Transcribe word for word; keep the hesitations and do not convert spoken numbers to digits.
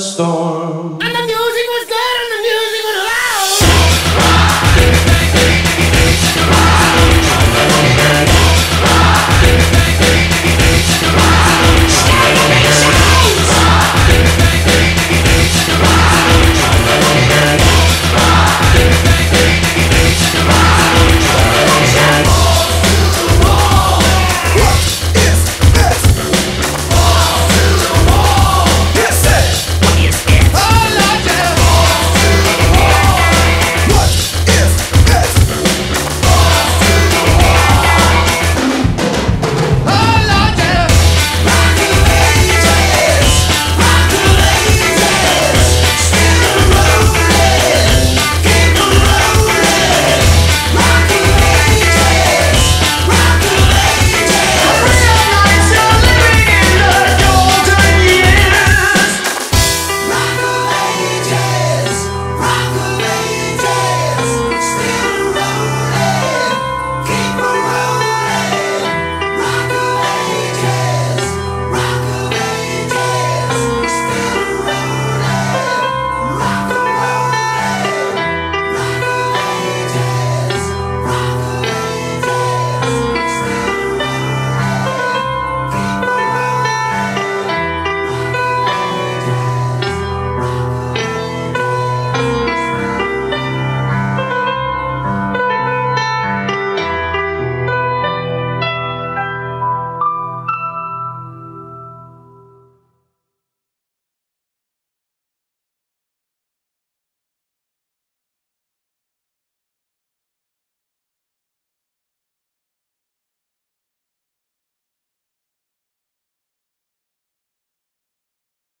storm.